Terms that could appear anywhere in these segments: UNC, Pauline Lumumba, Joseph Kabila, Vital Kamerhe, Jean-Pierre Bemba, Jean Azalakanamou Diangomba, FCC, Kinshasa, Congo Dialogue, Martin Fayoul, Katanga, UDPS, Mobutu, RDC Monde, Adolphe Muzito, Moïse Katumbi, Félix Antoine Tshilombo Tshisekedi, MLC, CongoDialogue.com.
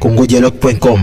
CongoDialogue.com.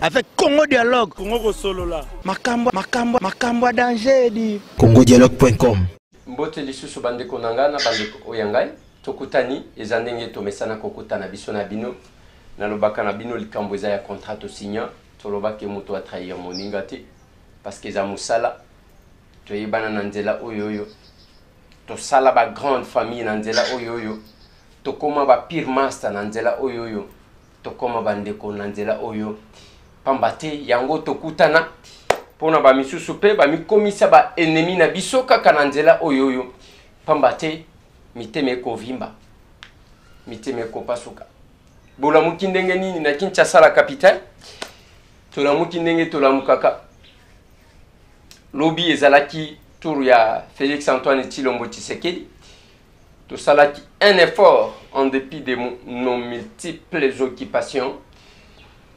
Avec Congo Dialogue, Congo Solola, Makamba danger dit CongoDialogue.com. Mbote lisusu bandeko nangana bandeko oyangai tokutani ezandenge tomesana kokutana biso na bino nalobaka na bino likambo eza ya contrat to signa tolobaka moto a trahir moninga te parce que za musala toyebana na nzela oyoyo to sala ba grande famille na nzela oyoyo to koma ba pire master na nzela oyoyo to koma bandeko na nzela oyo pambate yango tokutana pona ba misusu pe ba mikomisa ba ennemi na biso kaka na nzela oyoyo pambate miteme ko vimba miteme ko pasuka bolamuki ndenge nini na Kinshasa la capitale tolamuki ndenge tolamukaka lobby ezalaki tour ya Félix Antoine Tshilombo Tshisekedi to salaki un effort en dépit de nos multiples occupations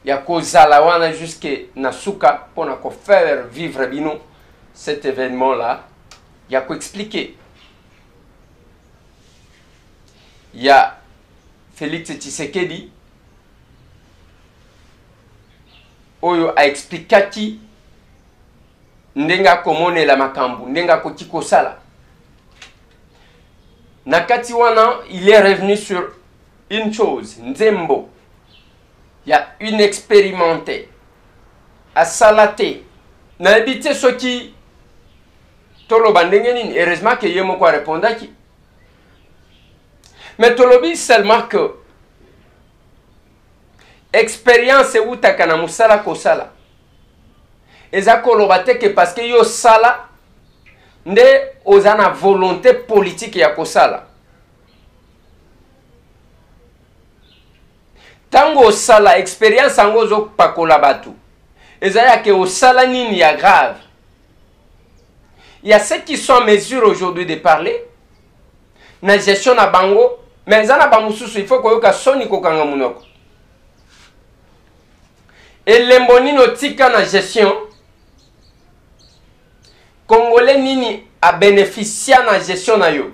ya kozala wana jusque na suka pona ko faire vivre bino cet événement là ya ko expliquer ya Félix Tshisekedi oyo a explicati ndenga komone la makambu ndenga kotiko sala nakati wana il est revenu sur une chose nzembo ya une expérimentée à salaté na habité ce qui toloba ndenge nini heureusement que yemo ko répondaki mais tolobi seulement que expérience ou takana musala ko sala ezako lobate que parce que yo sala nde ozana volonté politique ya ko sala tango sala expérience angozo pakola batu ezaya ke osala nini ya grave il y a ceux qui sont en mesure aujourd'hui de parler na gestion na bango mais zana bamususu il faut koyoka soni kokanga munoko elembo nino tika na gestion congolais nini a bénéficié na gestion na yo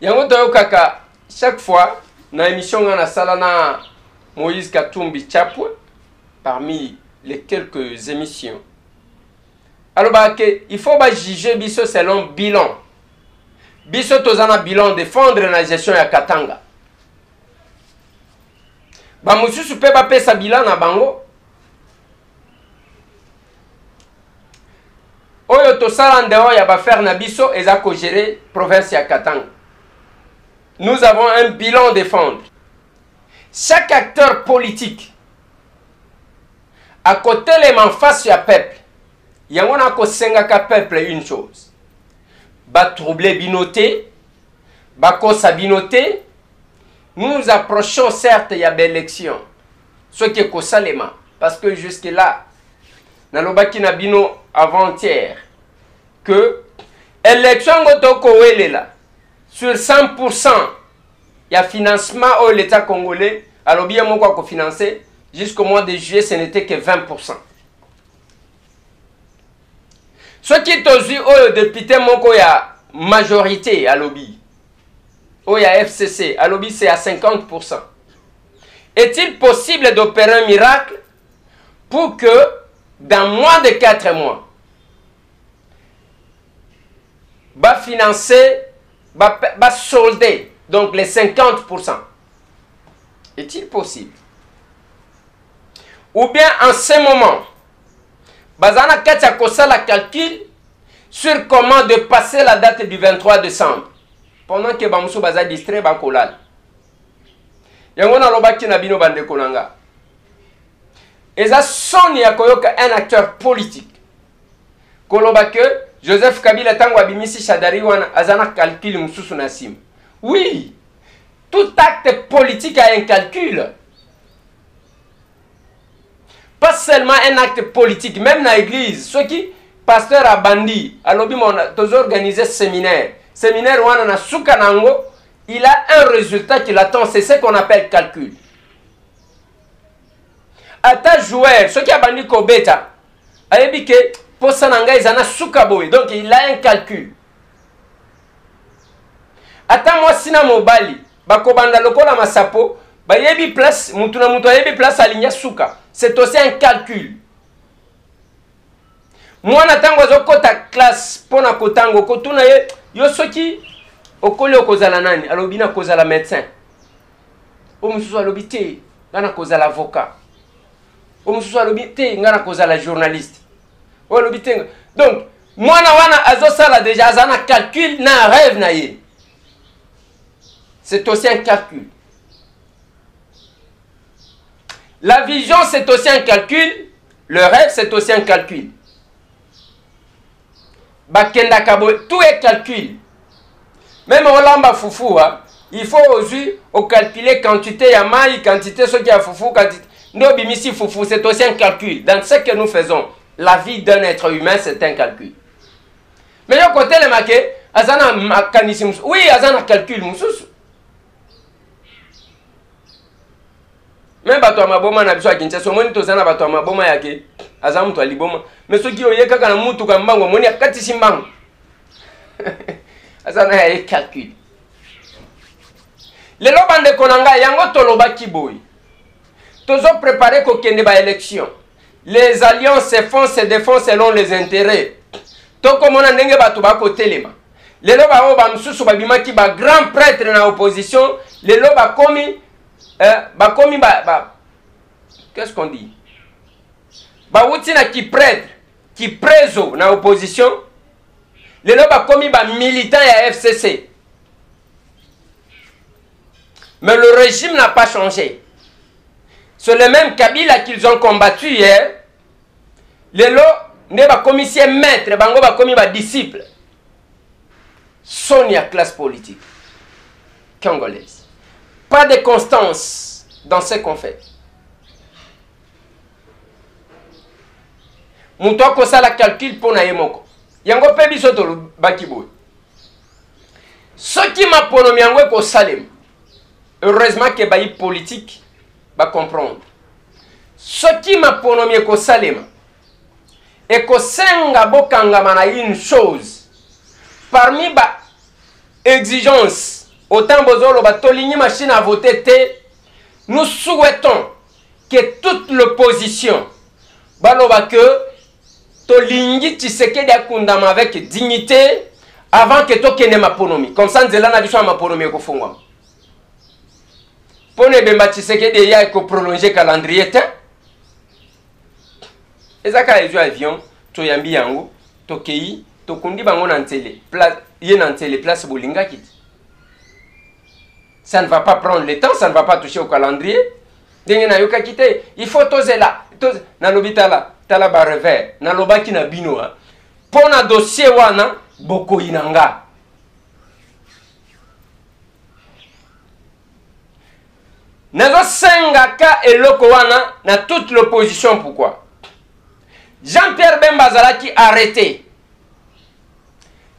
yango to kaka chaque fois na émission na salana Moïse Katumbi Chapwe parmi les quelques émissions alors bah que il faut juger biso selon bilan biso tozana bilan défendre la gestion ya Katanga ba mususu pe ba pesa bilan na bango oyo tosala ndeo ya ba faire na biso ezako gérer province ya Katanga. Nous avons un bilan à défendre. Chaque acteur politique, à côté les mains face à peuple, il y a un peuple une chose. Ba troubler binoté, ba kosa binoté, nous approchons certes, il y a l'élection. Ce qui est kosa les mains. Parce que jusque-là, Nalobaki Nabino avant-hier, que l'élection est là. Sur 100%, il y a financement au l'État congolais. Alors bien, mon quoi qu'on finançait jusqu'au mois de juillet, ce n'était que 20%. Ce qui est aussi au député, mon quoi, il y a majorité à l'OBI. Il y a FCC. À l'OBI, c'est à 50%. Est-il possible d'opérer un miracle pour que dans moins de 4 mois, va financer va solder donc les 50%. Est-il possible? Ou bien en ce moment, Bazana Katia Kosala calcule sur comment dépasser la date du 23 décembre. Pendant que Bamoussou Baza distrait Bakolal. Yangona Lobaki Nabino Bande Kolanga. Et ça sonne Yakoyoka un acteur politique. Kolobake. Joseph Kabila tango abimisi shadari wana azana calcul mususu nasim. Oui, tout acte politique a un calcul. Pas seulement un acte politique, même dans l'église. Ceux qui, pasteur a bandi, à l'objet de organiser séminaire. Séminaire wana na sukanango, il a un résultat qui l'attend, c'est ce qu'on appelle calcul. Ata joueur, ceux qui a bandi kobeta, a ebike. Donc il a un calcul. Ata moi sina mobali bakobanda lokola masapo bayebi place mutu na mutu ayebi place alinya suka. C'est aussi un calcul. Moi natango azokota classe pona kotango kotuna ye yo soki okole okozala nani alobina kozala médecin. Omususu alobi te ngana kozala avocat. Omususu alobi te ngana kozala journaliste. Olobi te. Donc moi na wana azosala déjà azana calcul na rêve na ye. C'est aussi un calcul. La vision, c'est aussi un calcul. Le rêve, c'est aussi un calcul. Bakenda Kabo, tout est calcul. Même Olamba Foufou, hein, il faut aussi calculer quantité Yamaï, quantité ce qui a Foufou, quantité. Nous, Bimisi Foufou, c'est aussi un calcul. Dans ce que nous faisons, la vie d'un être humain, c'est un calcul. Mais le côté le maquet, Azana Makanismus, oui, Azana calcul, Moussous. Même bato maboma na biso akincha so moni tozana bato maboma yake azamu to liboma mais soki oyeka kana mutu ka mbango moni akati simbango azana ya calcul lelo bande konanga yango toloba kiboy tozo préparer ko kende ba élection les alliances se font se défont selon les intérêts to komona ndenge bato ba kotelema lelo ba o ba msusu ba bimaki ba grand prêtre na opposition lelo ba komi qu'est-ce qu'on dit? Bah outina qui prêtre, qui préso na opposition, les lois bah commis bah militant à FCC. Mais le régime n'a pas changé. C'est le même Kabila qu'ils ont combattu hier. Les lois ne bah commis ses maîtres, bango bah commis bah disciples. Sonia classe politique congolaise. Pas de constance dans ce qu'on fait. Moutoua kosa la calcul pour naemoko. Yango pebi soto le bakiboy. Ce qui m'a pronommé yango ko salem. Heureusement que baï politique va comprendre. Ce qui m'a pronommé ko salem. Et ko senga bokanga mana une chose. Parmi ba exigences. Autant Bozolo Batolini machine à voter, nous souhaitons que toute l'opposition, Balobake, Tolingi Tshisekedi Akundama avec dignité, avant que Tokene Maponomi. Comme ça, nous avons dit que Maponomi est au fond. Pour ne pas Tshisekedi ya ko prolonger le calendrier, et ça, quand ils ont avion, Toyambi Yango, Tokei, Tokundi Bango Nantele, Yenantele, place Bolinga Kit. Ça ne va pas prendre le temps, ça ne va pas toucher au calendrier. Il faut toser là. Nalobita là, tala barrever, naloba ki na bino. Pona dossier wana boko inanga. Nazo sengaka eloko wana na toute l'opposition pourquoi? Jean-Pierre Bemba zalaki arrêté.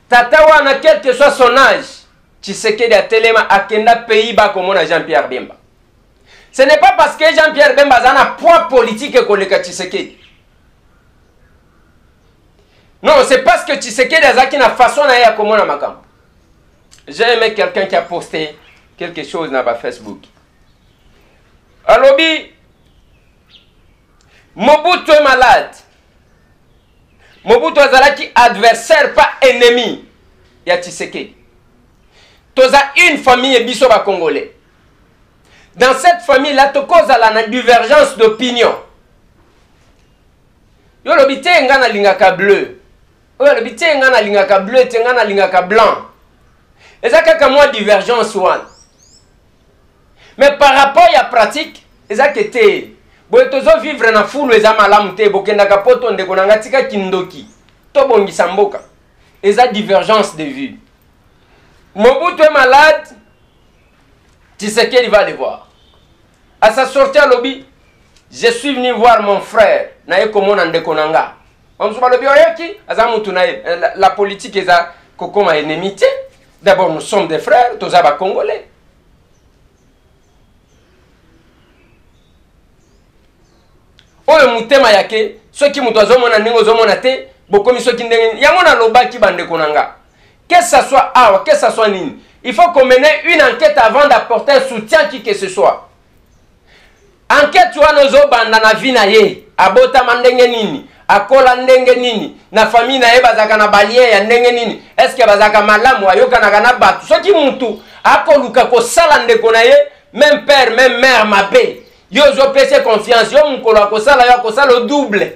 Tata wana quel que soit son âge. Tshisekedi a telema akenda pays ba comme on a Jean-Pierre Bemba. Ce n'est pas parce que Jean-Pierre Bemba a un poids politique qu'on le Tshisekedi. Non, c'est parce que Tshisekedi a une façon à comme on a makam. J'ai aimé quelqu'un qui a posté quelque chose dans ma Facebook. Alobi, Mobutu est malade. Mobutu est adversaire, pas ennemi. Il y a Tshisekedi. Toza une famille et biso ba congolais. Dans cette famille là, tokoza la divergence d'opinion. Yo lobite ngana lingaka bleu. Yo lobite ngana lingaka bleu, ngana lingaka blanc. Et ça kaka moi divergence one. Mais par rapport à la pratique, ezakete. Boetozo vivre na fulu ezama lamte bokenda kapoto ndeko nangatika kindoki. Tobongisa mboka. Eza divergence de vue. Mobutu est malade, Tshisekedi va le voir. À sa sortie à lobby, je suis venu voir mon frère, naye komona ndekonanga. On se parle bien yoki, azamutu naye. La politique est à kokoma ennemité. D'abord nous sommes des frères, tous aba congolais. Oyo mutema yake, soki mutu azomona ningo zomona te, bokomi soki ndenge, yamona lobaki bandekonanga. Que ce soit Awa, que ce soit Nini, il faut qu'on mène une enquête avant d'apporter un soutien à qui que ce soit. Enquête wana zo banda na vina ye, abota mandenge nini, akola ndenge nini, na famille na ye bazaka na balie ya ndenge nini, eske bazaka malamu ayoka na kana batu, soki muntu akoluka ko sala ndeko na ye, même père, même mère mabe. Yo zo pese confiance, yo mukolo akosala yo akosala double.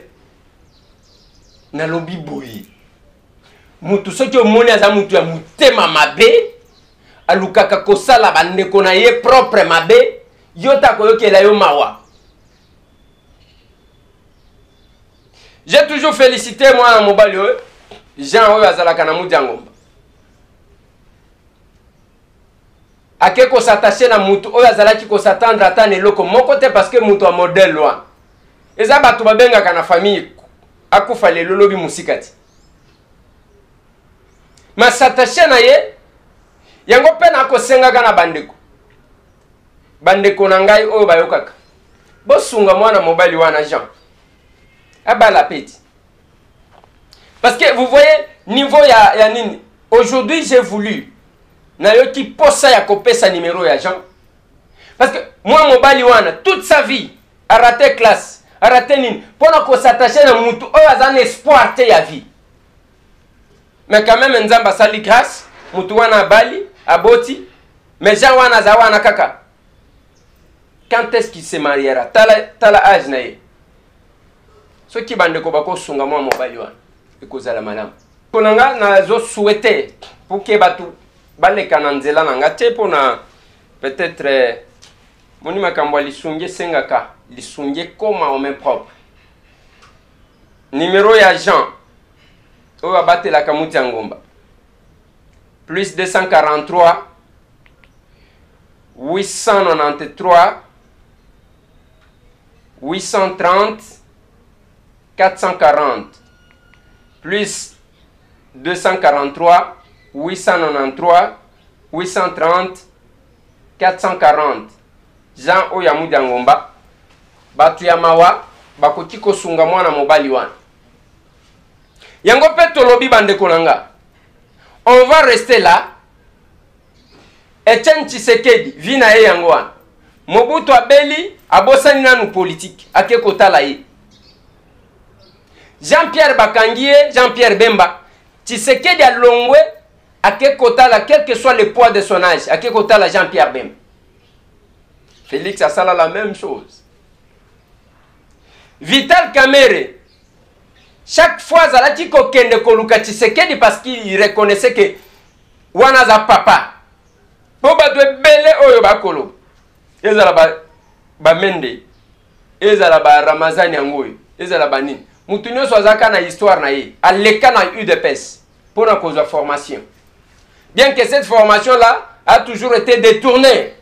Na lobi boyi. Mutu soki omoni aza mutu ya mutema mabe, aluka ka kosala bandeko na ye propre mabe. J'ai toujours félicité moi mon balieux Jean Azalakanamou Diangomba. A qui qu'on s'attache à Moutou, ou Azala qui qu'on s'attendre à Tanelo comme mon côté parce que Moutou a modèle loin. Et ça, bah, tout va bien avec la famille. A quoi fallait le lobby mousikati. Mais s'attacher à yé, yango pena ko senga kana bandeko. Bandeko nangai o bayokaka. Bosunga mwana mobali wana Jean. Aba la petite. Parce que vous voyez niveau ya nini. Aujourd'hui, j'ai voulu nayo ki posa ya kopesa numéro ya Jean. Parce que moi mobali wana toute sa vie a raté classe, a raté nini. Pona ko s'attacher na mutu o azana espoir te ya vie. Mais quand même nzamba sali grâce, mutu wana bali, aboti, mais Jean wana za wana kaka. Quand est-ce qu'il se mariera? Tala âge nae. Ce qui bande kobako sunga moi mon baliwa. Ekoza la madame. Konanga na zo souhaiter pour que batu bale kananzela nanga te pona peut-être moni makambo lisunge sengaka lisunge koma au même propre. Numéro ya Jean. O abate la kamuti ngomba. Plus 243 893 830 440 plus 243 893 830 440 Jean Oyamou Diangomba Batu Yamawa Bakoki Kosunga Mwana Mobali Wana Yango Peto Lobi Bande Kolanga. On va rester là. Etienne Tshisekedi Vina Yangoan Mobutu Abeli Abosani nanu politique ake kota laye. Jean-Pierre Bakangie, Jean-Pierre Bemba, Tshisekedi a longwe ake kota la quel que soit le poids de son âge, ake kota la Jean-Pierre Bemba. Félix a sala la même chose. Vital Kamerhe, chaque fois zalati kokende koluka Tshisekedi parce qu'il reconnaissait que wana za papa. Boba de belle oyo bakolo. Ezala ba Bamende, ezala ba Ramazani yangoyo, ezala ba nini. Moutunyo sozaka na histoire na ye, aleka na UDPS pour la cause de formation. Bien que cette formation-là a toujours été détournée.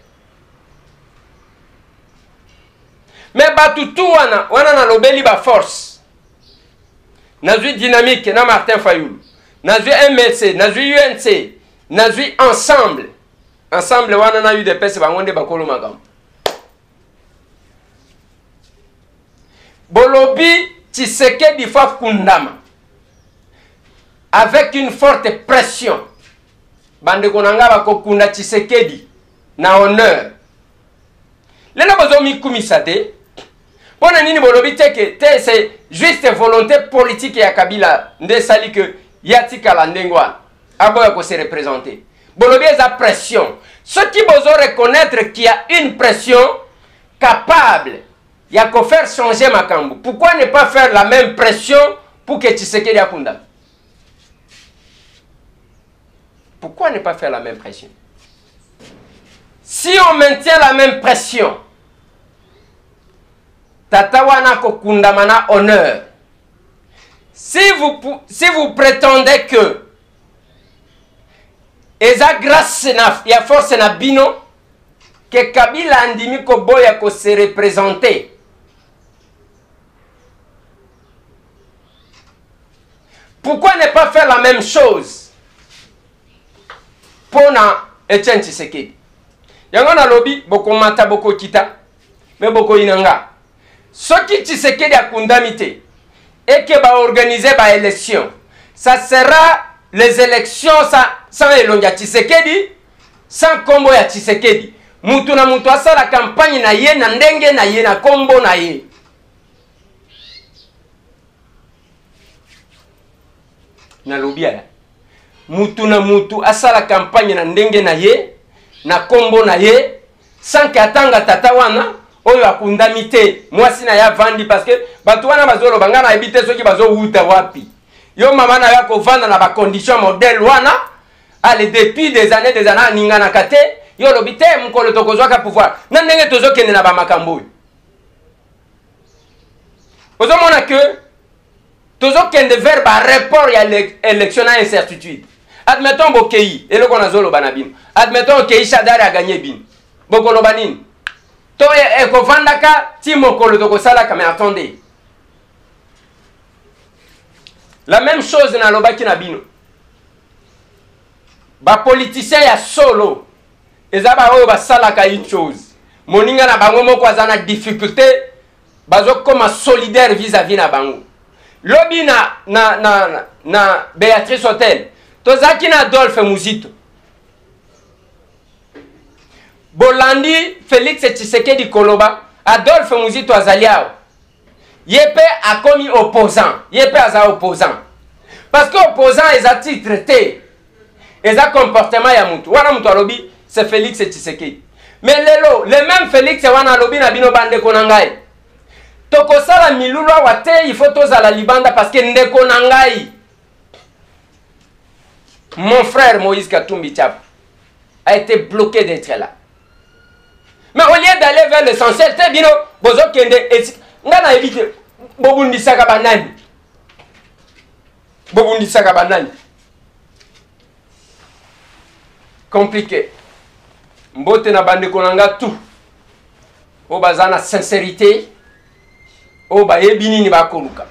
Mais batutu wana na lobeli ba force. Nazui dynamique na Martin Fayoul, nazui MLC, nazui UNC, nazui ensemble. Ensemble wana na UDPS bangonde bakolo magam. Bolobi Tshisekedi Faf Kundama avec une forte pression. Bande konanga bako kunda Tshisekedi na honneur. Lena bazomi kumisate. Bona nini bolobi teke te c'est juste volonté politique ya Kabila nde sali que yatika la ndengwa aboya ko se représenter. Bolobi eza pression. Ceux qui bozo reconnaître qu'il y a une pression capable il y a qu'à faire changer Makambo. Pourquoi ne pas faire la même pression pour que Tshisekedi Akunda? Pourquoi ne pas faire la même pression? Si on maintient la même pression, Tatawana Kokundamana honneur. Si vous prétendez que Eza grâce à force na bino que Kabila andimi koboya ko se représenter. Pourquoi ne pas faire la même chose pour Etienne Tshisekedi? Yango na lobi boko mata boko kita mais boko inanga. Soki Tshisekedi akundamite et que ba organiser ba élection, ça sera les élections sans Tshisekedi sans combo ya Tshisekedi. Moutou na moutou asa la campagne na ye, na ndenge na ye, na combo na ye. Na lobby ala. Moutou na moutou asa la campagne na ndenge na ye, na combo na ye, sans katanga tatawana, oyo akundamite, mwasi na ya vandi, parce que batuwana bazolo bangana ebite soki bazo wuta wapi. Yo maman na yako vanda na ba condition modèle wana, allez depuis des années ningana kate, yo lobite mkolo tokozwa ka pouvoir. Na ndenge tozo kende na ba makambo. Ozo mona que tozo kende vers ba report ya élection à incertitude. Admettons bokei, eloko na zolo banabim. Admettons okei Shadari a gagné bin. Bokolo banin. To eko vanda ka ti mokolo tokosala ka, mais attendez. La même chose dans le baki nabino. Ba politicien ya solo. Ezaba o ba salaka une chose. Moninga na bango moko azana difficulté bazo comme solidaire vis-à-vis na bango. Lobi na Béatrice Hôtel. Tozaki na Adolphe Muzito. Bolandi Félix Tshisekedi Koloba, Adolphe Muzito azaliao. Yépe a commis opposant. Yépe a opposant. Parce que opposant, ils ont titré. Ils ont comportement ya moutou. Wana moutou alobi, c'est Félix Tshisekedi. Mais lelo, le même Félix wana alobi na bino bande konangai. Toko sala milulwa wate, il faut toza la libanda parce que nde konangai. Mon frère Moïse Katumbi Tshap a été bloqué d'être là. Mais au lieu d'aller vers l'essentiel, t'es bino, bozo kende eti. Ngana éviter bobundi saka banani. Bobundi saka banani. Compliqué. Mbote na bande konanga tout. O bazana sincérité. O ba ebini ni bakoluka.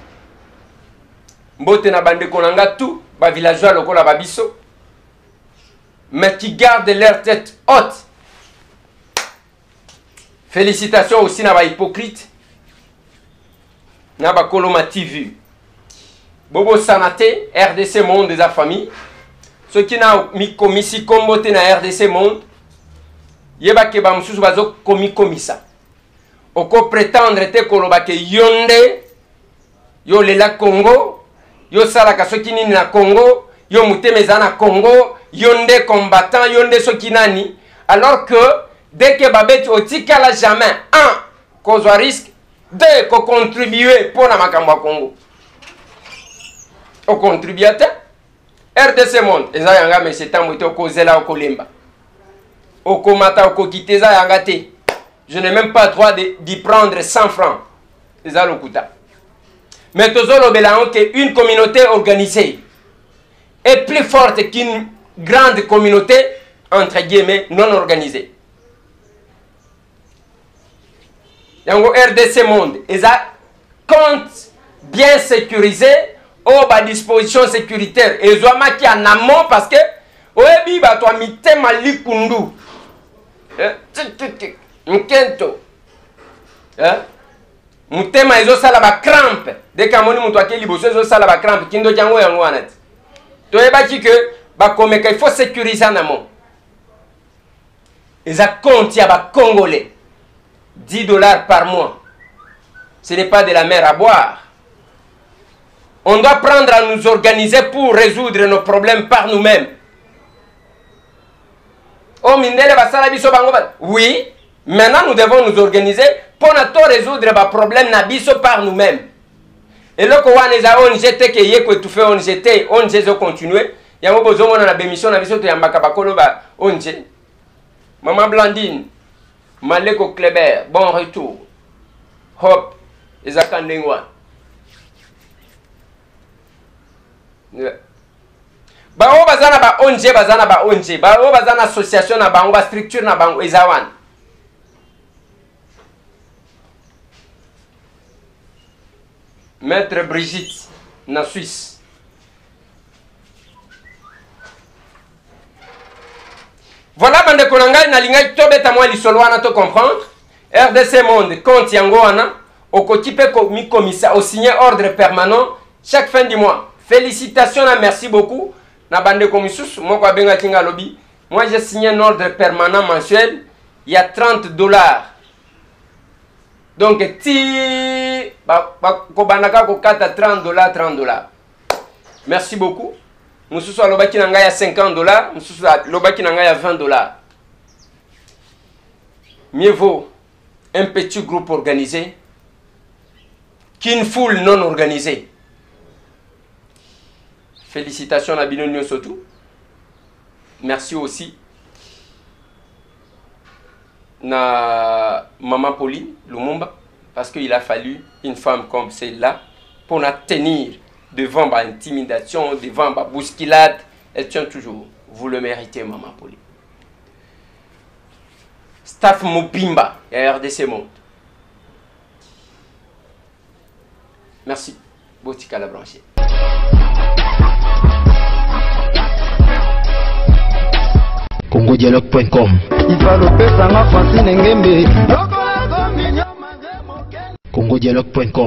Mbote na bande konanga tout, ba villageois lokola babiso. Mais qui gardent leur tête haute. Félicitations aussi na ba hypocrite. Naba Koloma TV. Bobo Sanate, RDC Monde des familles. Ceux qui n'ont mis commissi comboté na RDC Monde, yeba ke ba msusu bazo komi komisa. Oko prétendre te koloba ke yonde yo lela Congo, yo salaka ceux qui nini na Congo, yo mutemeza na Congo, yonde combattant, yonde ceux qui nani, alors que dès que babet otikala jamais un cause risque de contribuer pour la Macamba Congo. Au contribuateur, RDC Monde, ils ont un mais c'est un moto causela au Kolemba. Au Komata, au Kokiteza, un gâté. Je n'ai même pas le droit d'y prendre 100 francs. Ils ont le Kouta. Mais Tozolo Belan, qui est une communauté organisée, est plus forte qu'une grande communauté, entre guillemets, non organisée. Yango RDC Monde, ils ont compte bien sécurisé au bas disposition sécuritaire. Et ils ont maquillé en amont parce que Oebi bato mité malikundu. Nkento. Mutema izo sala ba crampe. Dès que moni muto akeli boso izo sala ba crampe kindo jango yango anat. To ebaki que ba komeka il faut sécuriser en amont. Ils ont compte ya ba congolais. 10 $ par mois. Ce n'est pas de la mer à boire. On doit prendre à nous organiser pour résoudre nos problèmes par nous-mêmes. Oui, maintenant nous devons nous organiser pour résoudre nos problèmes par nous-mêmes. Et là, Maman Blandine. Maleko Kleber, bon retour. Hop, Ezakandengwa. Bao bazana ba onje, bazana ba onje. Bao bazana association na bango, ba structure na bango, Ezawan. Maître Brigitte, na Suisse. Voilà, bande kolanga na linga tobeta moi lisolo wana to comprendre. RDC Monde compte yango wana okotipe komi komisa au signer ordre permanent chaque fin du mois. Félicitations, merci beaucoup na bande komisusu moko abenga kinga lobby Moi, j'ai signé un ordre permanent mensuel. Il y a 30 $. Donc, si Kobanaka Kokata 30 $, 30 $. Merci beaucoup. Moussou à Lobaki Nanga a 50 $. Moussou à Lobaki Nanga a 20 $. Mieux vaut un petit groupe organisé qu'une foule non organisée. Félicitations à Bino Nyosotou. Merci aussi à Maman Pauline Lumumba, parce qu'il a fallu une femme comme celle-là pour la tenir devant ma intimidation, devant ma bousculade. Elle tient toujours. Vous le méritez, Maman Pauline. Staff Mopimba et RDC Monde. Merci. Boutique à la branchée. CongoDialogue.com. CongoDialogue.com.